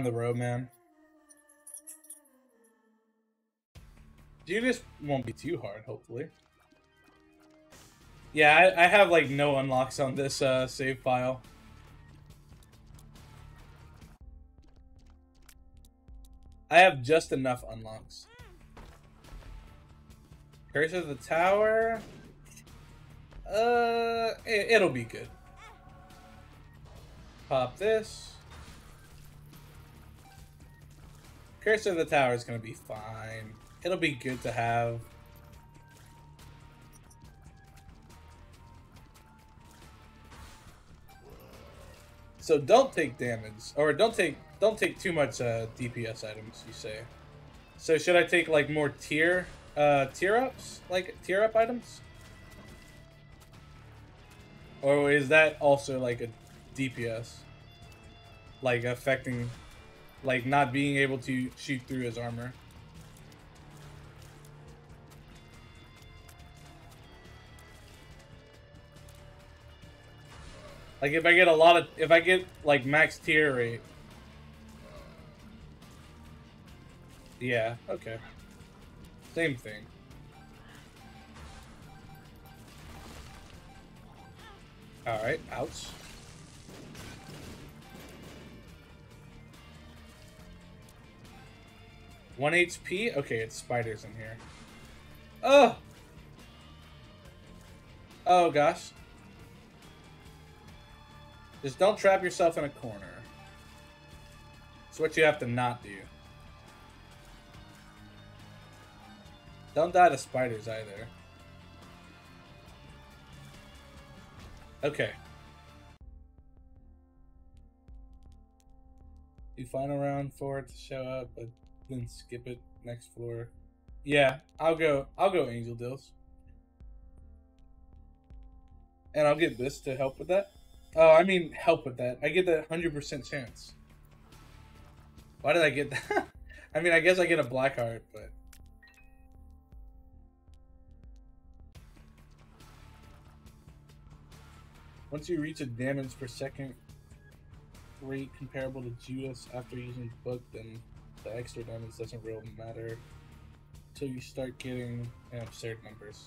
on the road, man. Judas won't be too hard, hopefully. Yeah, I have like no unlocks on this save file. I have just enough unlocks. Curse of the Tower. It'll be good. Pop this. Curse of the Tower is gonna be fine. It'll be good to have. So don't take damage, or don't take too much DPS items, you say. So should I take like more tier up items, or is that also like a DPS, like affecting, like not being able to shoot through his armor? Like if I get a lot of, if I get like max tier rate. Yeah, okay. Same thing. Alright, ouch. One HP? Okay, it's spiders in here. Oh! Oh gosh. Just don't trap yourself in a corner. It's what you have to not do. Don't die to spiders either. Okay. Do final round for it to show up, but then skip it next floor. Yeah, I'll go Angel Deals. And I'll get this to help with that. Oh, I mean, help with that. I get that 100% chance. Why did I get that? I mean, I guess I get a black heart, but... Once you reach a damage per second rate comparable to Judas after using Book, then the extra damage doesn't really matter until you start getting absurd numbers.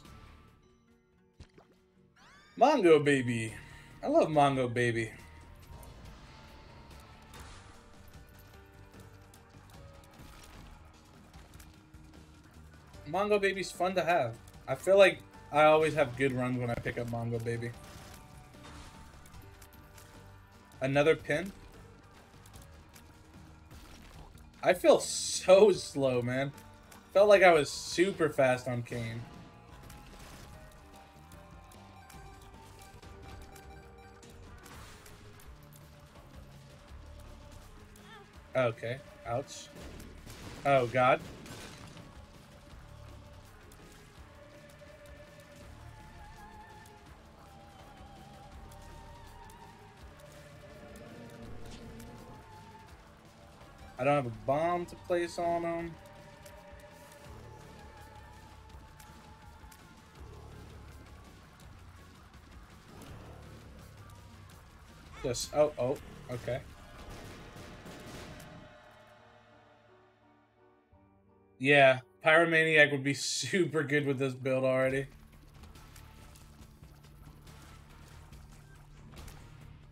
Mongo Baby! I love Mongo Baby. Mongo Baby's fun to have. I feel like I always have good runs when I pick up Mongo Baby. Another pin? I feel so slow, man. Felt like I was super fast on Cain. Okay, ouch. Oh, God. I don't have a bomb to place on him. Just, oh, okay. Yeah, Pyromaniac would be super good with this build already.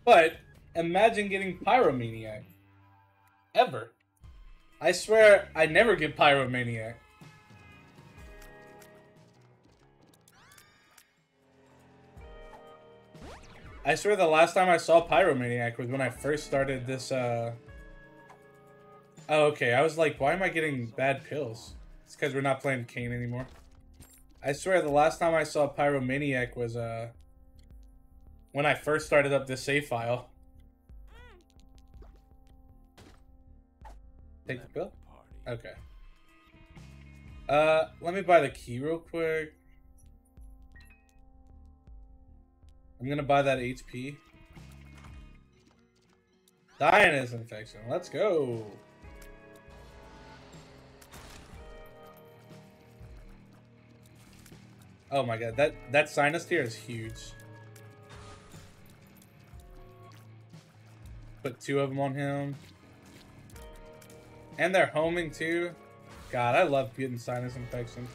But imagine getting Pyromaniac. Ever. I swear I never get Pyromaniac. I swear the last time I saw Pyromaniac was when I first started this, Oh, okay. I was like, why am I getting bad pills? It's because we're not playing Cain anymore. I swear the last time I saw Pyromaniac was when I first started up this save file. Take the pill? Okay. Let me buy the key real quick. I'm gonna buy that HP. Dionys infection. Let's go. Oh my god, that sinus tier is huge. Put two of them on him. And they're homing too. God, I love getting sinus infections.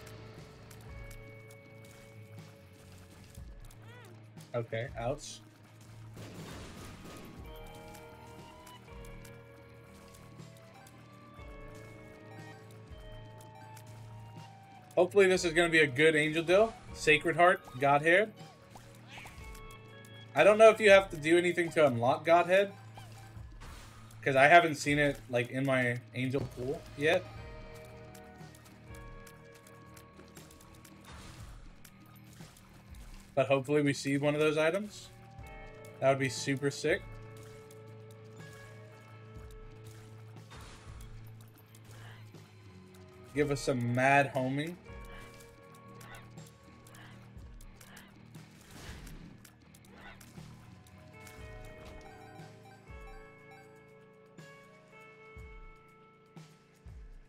Okay, ouch. Hopefully this is going to be a good Angel Deal. Sacred Heart, Godhead. I don't know if you have to do anything to unlock Godhead, because I haven't seen it like in my Angel pool yet. But hopefully we see one of those items. That would be super sick. Give us some mad homing.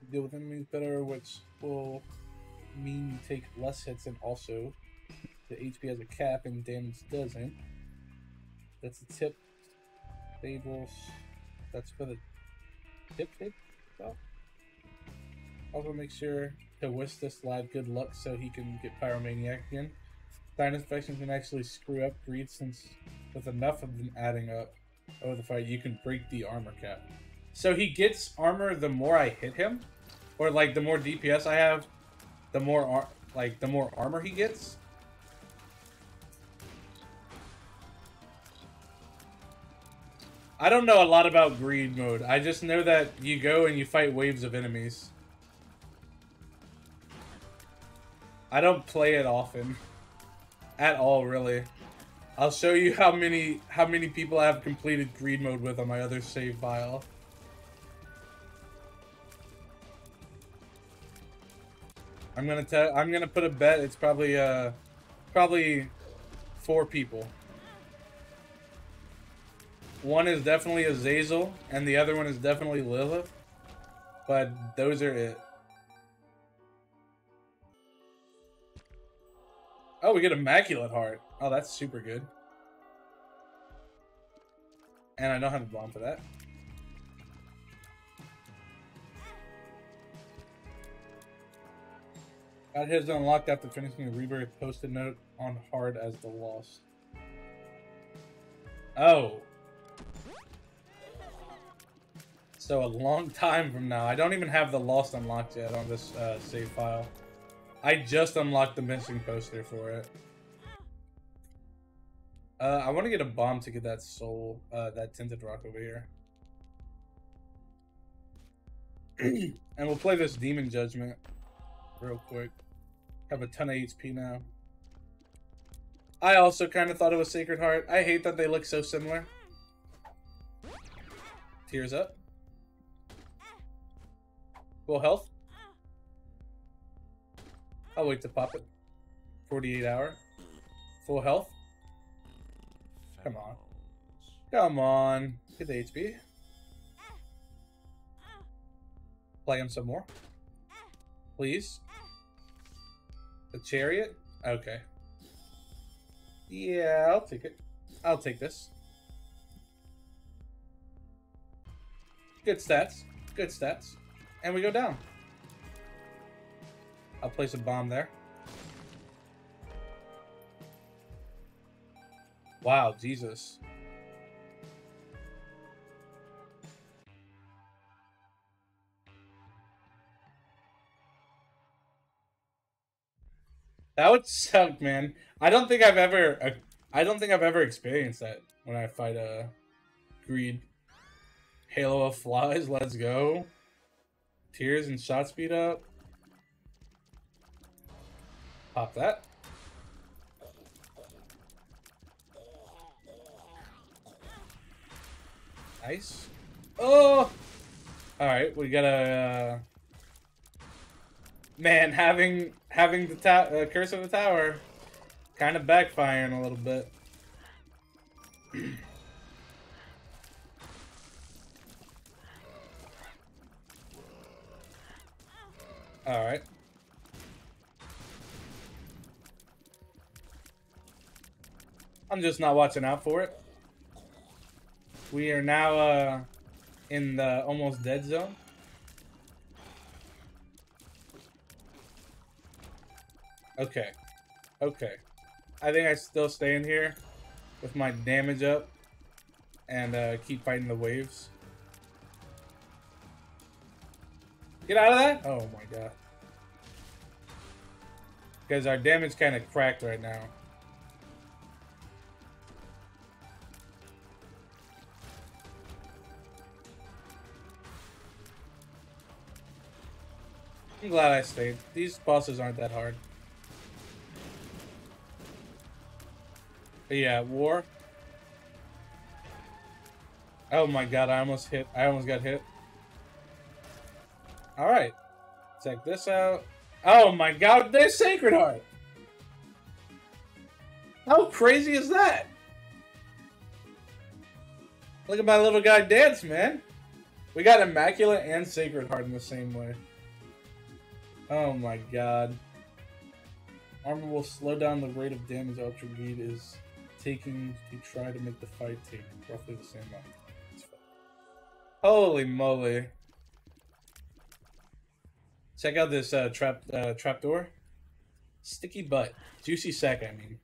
Deal with enemies better, which will mean you take less hits, and also the HP has a cap and damage doesn't. That's the tip tables. That's for the tip hit stuff. Also make sure to wish this lad good luck so he can get Pyromaniac again. Sinus infections can actually screw up Greed, since with enough of them adding up over the fight, you can break the armor cap. So he gets armor the more I hit him, or like the more DPS I have, the more the more armor he gets. I don't know a lot about Greed mode. I just know that you go and you fight waves of enemies. I don't play it often at all, really. I'll show you how many people I have completed Greed mode with on my other save file. I'm gonna put a bet. It's probably probably 4 people. One is definitely Azazel, and the other one is definitely Lilith. But those are it. Oh, we get Immaculate Heart. Oh, that's super good. And I don't have a bomb for that. Godhead is unlocked after finishing the rebirth. Post-it note on hard as The Lost. Oh. So a long time from now. I don't even have The Lost unlocked yet on this save file. I just unlocked the missing poster for it. I want to get a bomb to get that soul, that tinted rock over here. And we'll play this Demon Judgment real quick. Have a ton of HP now. I also kind of thought it was Sacred Heart. I hate that they look so similar. Tears up. Full health. I'll wait to pop it. 48 hour. Full health. Come on. Come on. Get the HP. Play him some more. Please. The Chariot? Okay. Yeah, I'll take it. I'll take this. Good stats. Good stats. And we go down. I'll place a bomb there. Wow, Jesus. That would suck, man. I don't think I've ever experienced that when I fight a Greed. Halo of Flies, let's go. Tears and shot speed up. Pop that. Nice. Oh! Alright, we gotta... Man, having the Curse of the Tower kind of backfiring a little bit. Alright. I'm just not watching out for it. We are now in the almost dead zone. Okay. Okay. I think I still stay in here with my damage up and keep fighting the waves. Get out of that! Oh my god. Because our damage kind of cracked right now. I'm glad I stayed. These bosses aren't that hard. But yeah, war. Oh my god, I almost got hit. Alright. Check this out. Oh my god, there's Sacred Heart! How crazy is that? Look at my little guy dance, man. We got Immaculate and Sacred Heart in the same way. Oh my god. Armor will slow down the rate of damage Ultra Bead is taking to try to make the fight take roughly the same amount. Holy moly. Check out this trapdoor. Sticky butt. Juicy sack, I mean.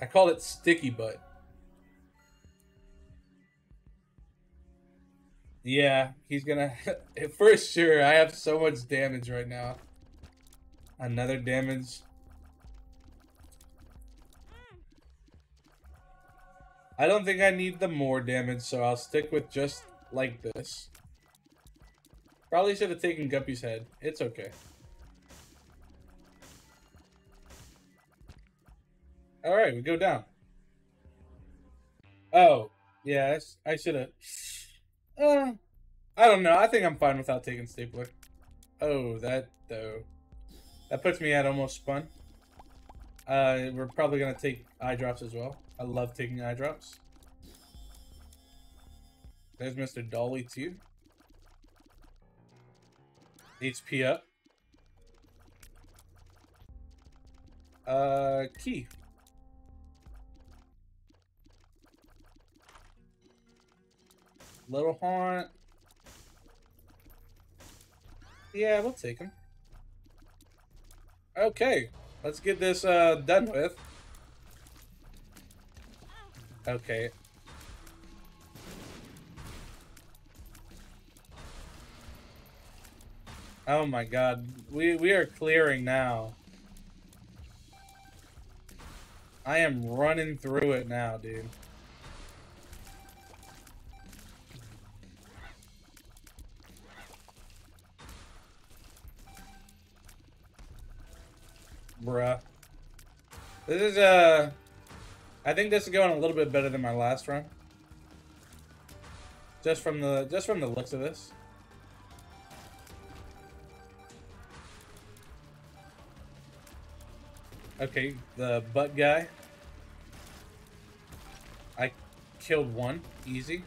I call it sticky butt. Yeah, he's gonna... For sure, I have so much damage right now. Another damage. I don't think I need the more damage, so I'll stick with just like this. Probably should have taken Guppy's Head. It's okay. Alright, we go down. Oh, yeah, I should have. I don't know. I think I'm fine without taking Stapler. Oh, that though. That puts me at almost spun. We're probably going to take eye drops as well. I love taking eye drops. There's Mr. Dolly too. HP up. Key. Little Haunt. Yeah, we'll take him. Okay, let's get this done with. Okay. Oh my god, we are clearing now. I am running through it now, dude. Bruh. This is, I think this is going a little bit better than my last run. Just from the looks of this. Okay, the butt guy. I killed one. Easy.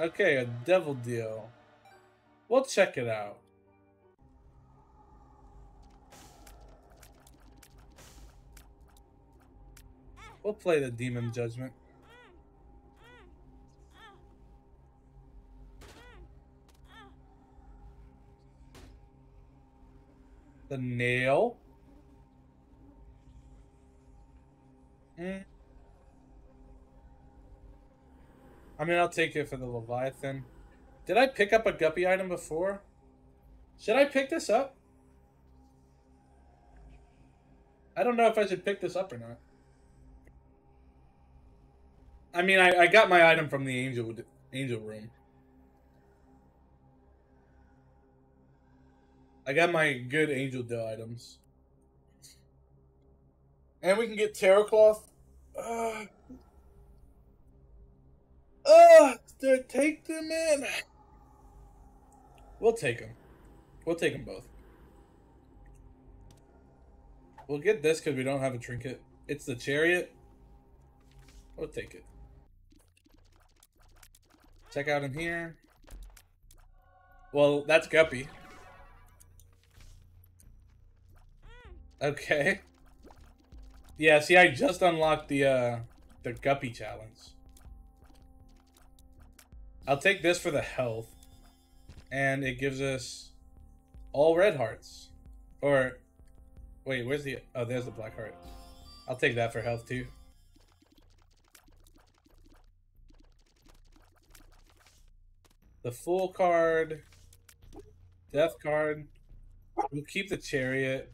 Okay, a devil deal. We'll check it out. We'll play the Demon Judgment. The nail. I mean, I'll take it for the Leviathan. Did I pick up a Guppy item before? Should I pick this up? I don't know if I should pick this up or not. I mean, I got my item from the angel room. I got my good Angel Deal items. And we can get Tarot Cloth. Did I take them in? We'll take them. We'll take them both. We'll get this because we don't have a trinket. It's the Chariot. We'll take it. Check out in here. Well, that's Guppy. Okay. Yeah, see, I just unlocked the Guppy challenge. I'll take this for the health. and it gives us all red hearts. Or, wait, where's the... Oh, there's the black heart. I'll take that for health, too. The Fool card. Death card. We'll keep the Chariot.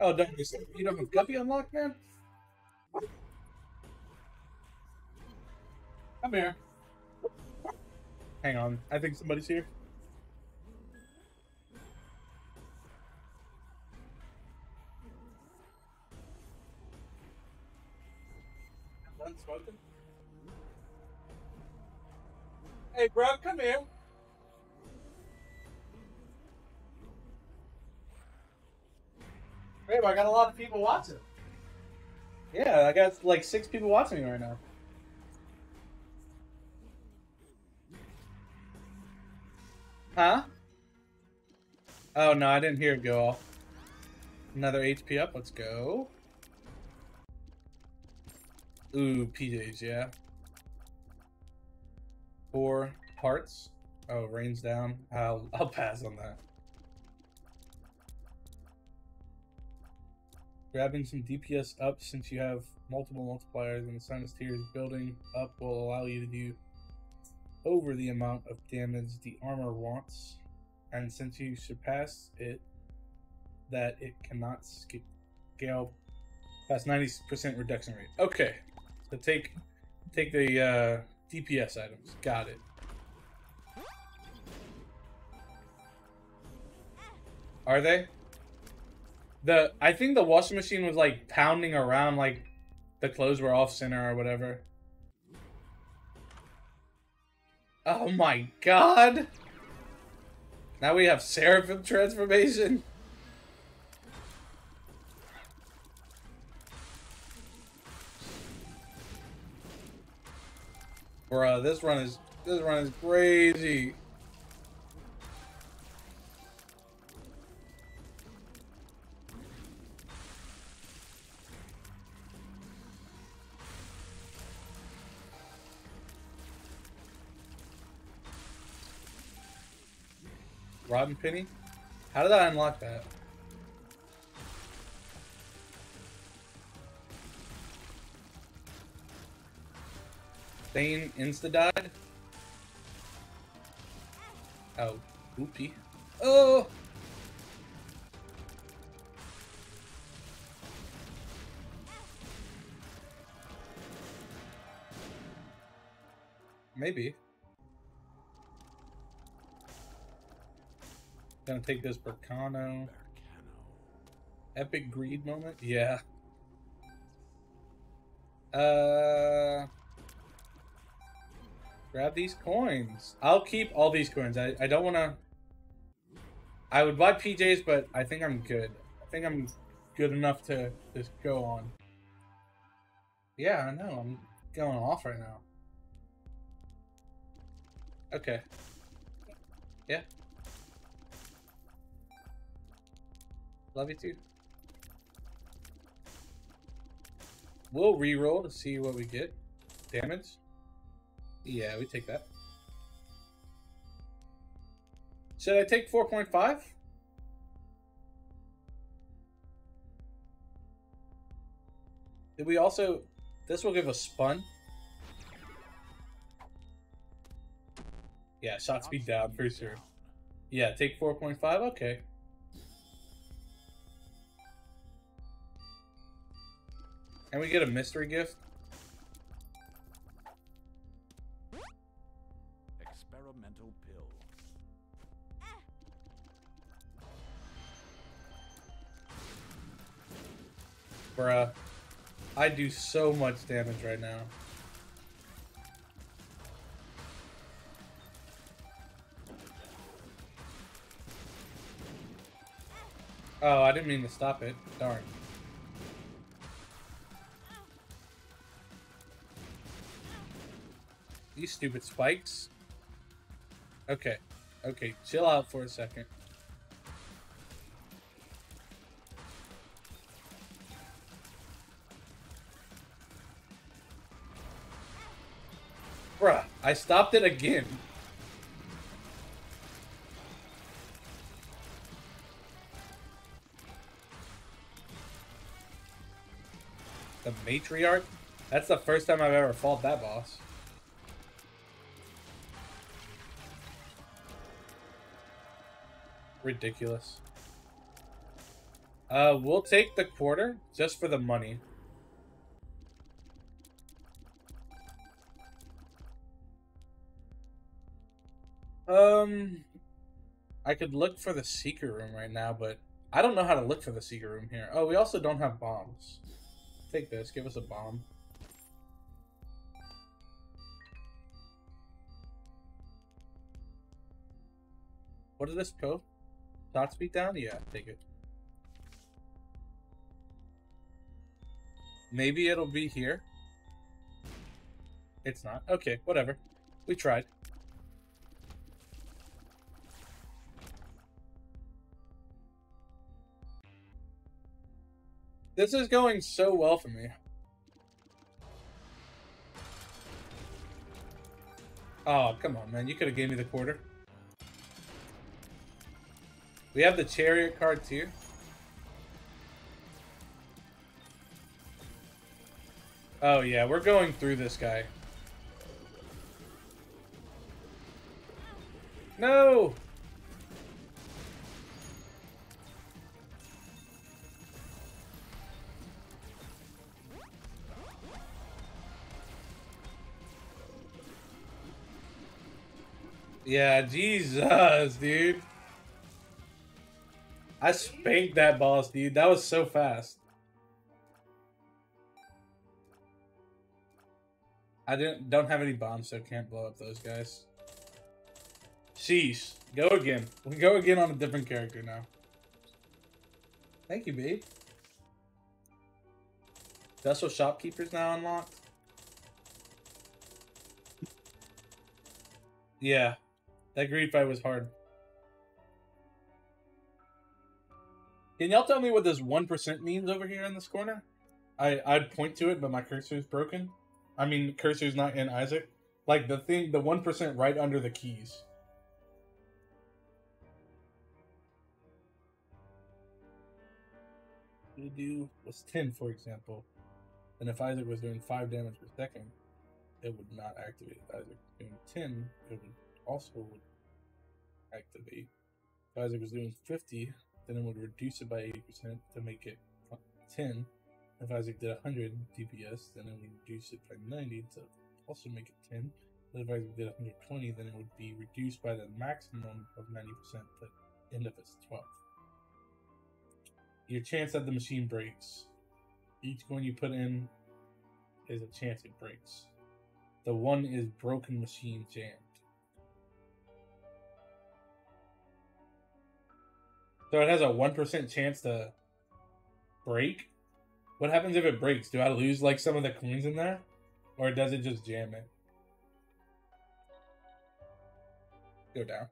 Oh, you don't have Guppy unlocked, man? Come here. Hang on. I think somebody's here. Smoking. Hey, bro, come here. Babe, I got a lot of people watching. Yeah, I got like 6 people watching me right now. Huh? Oh, no, I didn't hear it go off. Another HP up. Let's go. Ooh, PJs, yeah. 4 hearts. Oh, rains down. I'll pass on that. Grabbing some DPS up since you have multiple multipliers and the Sinus Tears building up will allow you to do over the amount of damage the armor wants. And since you surpass it, that it cannot scale past 90% reduction rate. Okay. So take the DPS items. Got it. Are they? I think the washing machine was like pounding around, like the clothes were off center or whatever. Oh my god! Now we have Seraphim transformation. Bruh, this run is crazy. Robin Penny? How did I unlock that? Thane insta-died? Oh, oopie. Oh! Maybe. Gonna take this Burkano. Epic greed moment? Yeah. Grab these coins. I'll keep all these coins. I don't wanna... I would buy PJs, but I think I'm good. I think I'm good enough to just go on. Yeah, I know. I'm going off right now. Okay. Yeah. Love you too. We'll reroll to see what we get. Damage? Yeah, we take that. Should I take 4.5? Did we also... This will give us spun. Yeah, shot speed down, pretty sure. Yeah, take 4.5? Okay. And we get a mystery gift. Experimental pill. Bruh, I do so much damage right now. Oh, I didn't mean to stop it. Darn. These stupid spikes. Okay. Okay, chill out for a second. Bruh, I stopped it again. The Matriarch? That's the first time I've ever fought that boss. Ridiculous. We'll take the quarter just for the money. I could look for the secret room right now, but I don't know how to look for the secret room here. Oh, we also don't have bombs. Take this. Give us a bomb. What is this code? Dot speed down? Yeah, take it. Maybe it'll be here. It's not. Okay, whatever. We tried. This is going so well for me. Oh, come on, man. You could have gave me the quarter. We have the Chariot card, too. Oh, yeah. We're going through this guy. No! Yeah, Jesus, dude. I spanked that boss, dude. That was so fast. I don't have any bombs, so I can't blow up those guys. Sheesh. Go again. We go again on a different character now. Thank you, babe. Vessel Shopkeeper's now unlocked. Yeah. That greed fight was hard. Can y'all tell me what this 1% means over here in this corner? I'd point to it, but my cursor's broken. I mean, cursor's not in Isaac. Like the thing, the 1% right under the keys. Voodoo was 10, for example. And if Isaac was doing 5 damage per second, it would not activate Isaac. Doing 10, it would also activate. If Isaac was doing 50, then it would reduce it by 80% to make it 10. If Isaac did 100 DPS, then it would reduce it by 90 to also make it 10. If Isaac did 120, then it would be reduced by the maximum of 90% to end of its 12th. Your chance that the machine breaks. Each coin you put in is a chance it breaks. The one is broken machine jammed. So it has a 1% chance to break? What happens if it breaks? Do I lose like some of the coins in there? Or does it just jam it? Go down.